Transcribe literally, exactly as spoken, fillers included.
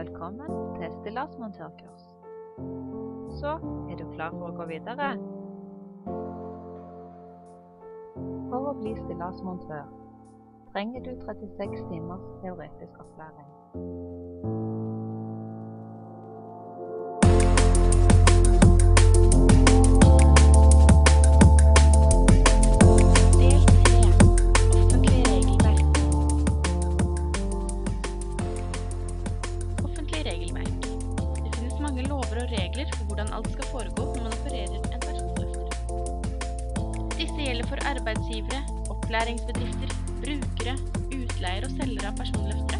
Velkommen til Stillas Montørkurs. Så er du klar for å gå videre? For å bli Stillas Montør trenger du trettiseks timers teoretisk opplæring. For arbeidsgivere, opplæringsbedrifter, brukere, utleier og selgere av personløftere.